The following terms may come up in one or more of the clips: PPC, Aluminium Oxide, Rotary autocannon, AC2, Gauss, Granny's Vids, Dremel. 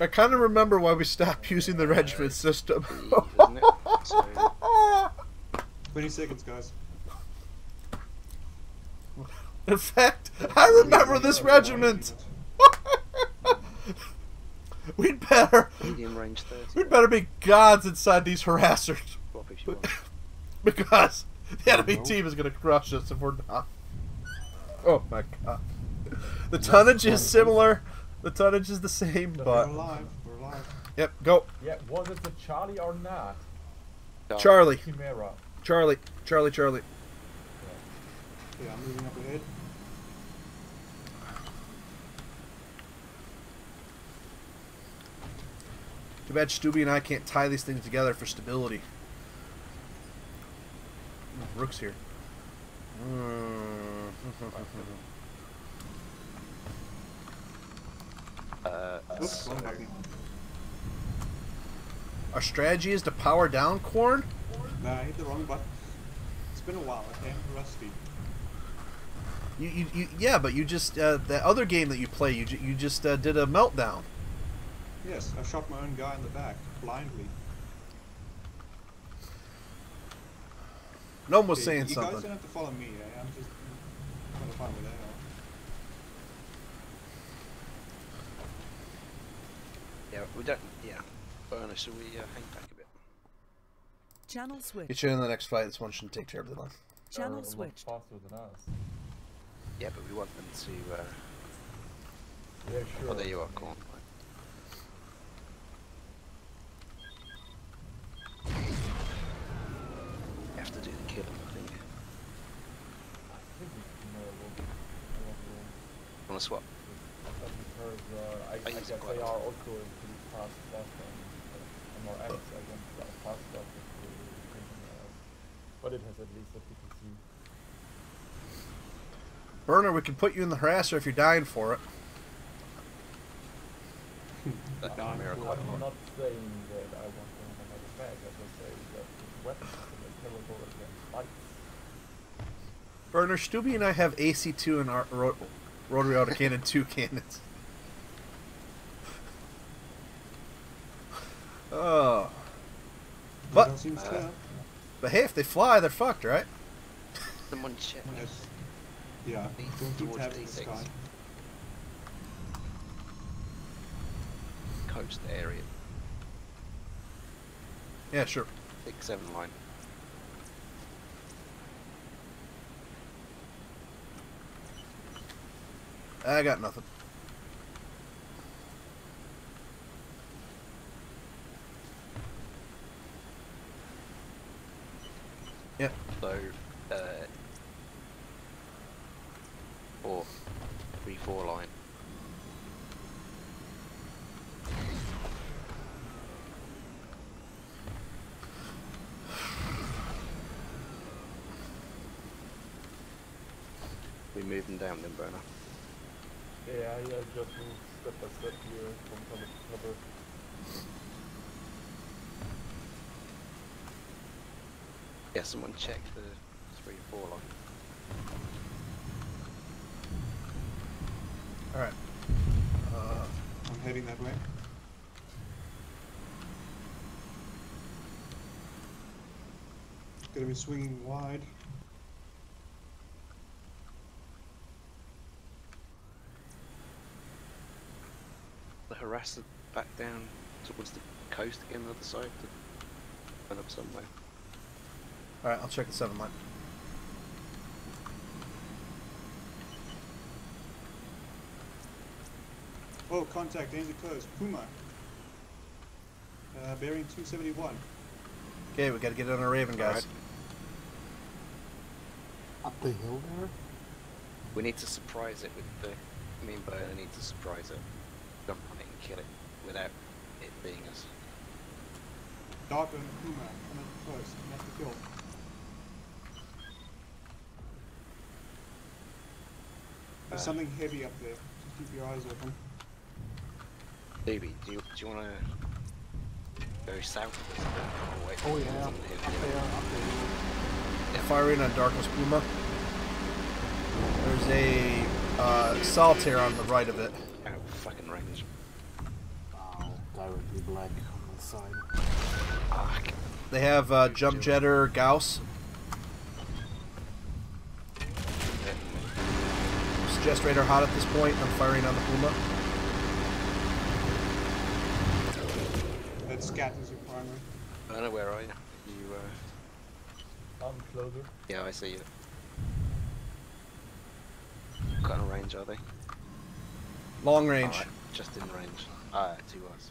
I kind of remember why we stopped using the regiment system. 20 seconds, guys. In fact, I remember this regiment. We'd better be gods inside these harassers, because the enemy team is gonna crush us if we're not. Oh my god! The tonnage is similar. The tonnage is the same, but we're alive. We're alive. Yep, go. Yeah, was it the Charlie or not? Charlie. Chimera. Charlie. Charlie. Charlie. Yeah, I'm moving up ahead. Too bad Stubby and I can't tie these things together for stability. Ooh, Rook's here. Oops. Our strategy is to power down Corn? Nah, I hit the wrong button. It's been a while. I am rusty. Yeah, but you just that other game that you play, you just did a meltdown. Yes, I shot my own guy in the back, blindly. Gnome was saying something. You guys don't have to follow me, I'm just trying to find where they are. Yeah, we don't, yeah. Bonus, so we hang back a bit. Channel switch. Get you in the next fight, this one shouldn't take terribly long. Channel switch. Faster than us. Yeah, but we want them to, Yeah, sure. Oh, there you are, Corn. Cool. Want to swap? I use it quite often. But it has at least a PPC. Burner, we can put you in the harasser if you're dying for it. I'm not saying that I want to have another bag. I just say that weapons are terrible against lights. Burner, Stubby and I have AC2 and our Rotary autocannon 2 cannons. Oh. But, hey, if they fly, they're fucked, right? Someone check. Yeah. Don't have these guys. Coach the area. Yeah, sure. 6-7 line. I got nothing. Yep. So, 4, 3, 4 line. We move them down then, Burner. Yeah, just move step by step here from cover to cover. Yeah, someone check the 3-4 line. Alright. I'm heading that way. It's gonna be swinging wide. Harass it back down towards the coast again, the other side, to run up somewhere. Alright, I'll check the 7 line. Oh, contact, danger close, Puma. Bearing 271. Okay, we gotta get on our Raven, guys. Right. Up the hill there? We need to surprise it with the. I mean, Burner needs to surprise it. Jump on it and kill it without it being us. Dark and Puma, come up close, you have to kill. There's something heavy up there, just keep your eyes open. Baby, do you want to go south of this? Oh yeah, up there. Firing on Darkness Puma. There's a solitaire on the right of it. Fucking range. directly blank on the side. They have jump jetter Gauss. Suggest radar hot at this point. I'm firing on the Puma. That scat is your primary. I don't know, where are you? I'm closer. Yeah, I see you. What kind of range are they? Long range. Oh, just in range. Ah, 2 hours.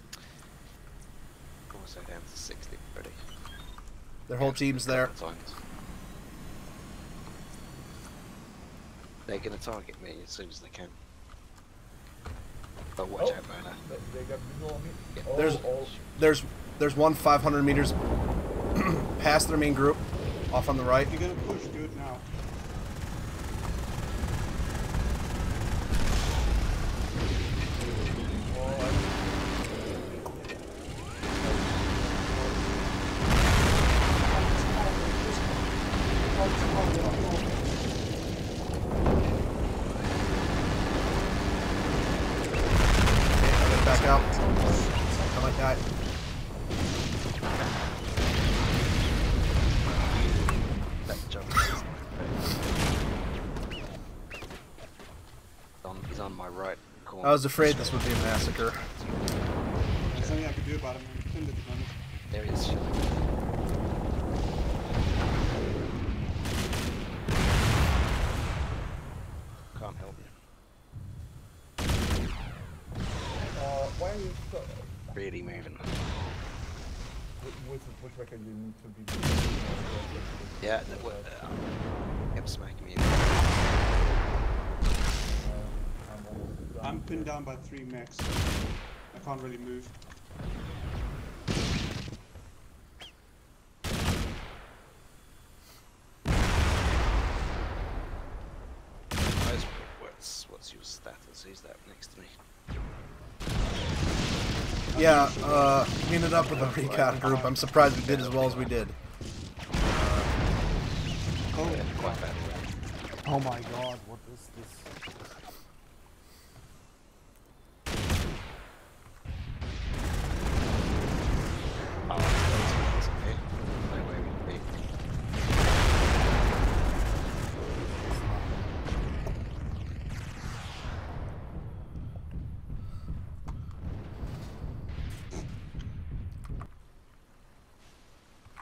Also down to 60 already. Their whole team's there. They're gonna target me as soon as they can. But watch out, Mona. They got visual on me. Yeah. Oh, there's one 500 meters past their main group, off on the right. You're gonna push, do it now. I was afraid this would be a massacre. There's something I can do about him. There he is. Can't help you. Why are you so... Really moving. What's like I need to be doing? Yeah, that would... kept smacking me. I'm pinned down by 3 mechs. I can't really move. What's your status? Who's that next to me? Yeah, we ended up with a recon group. I'm surprised we did as well as we did. Oh my god, what is this?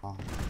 Oh.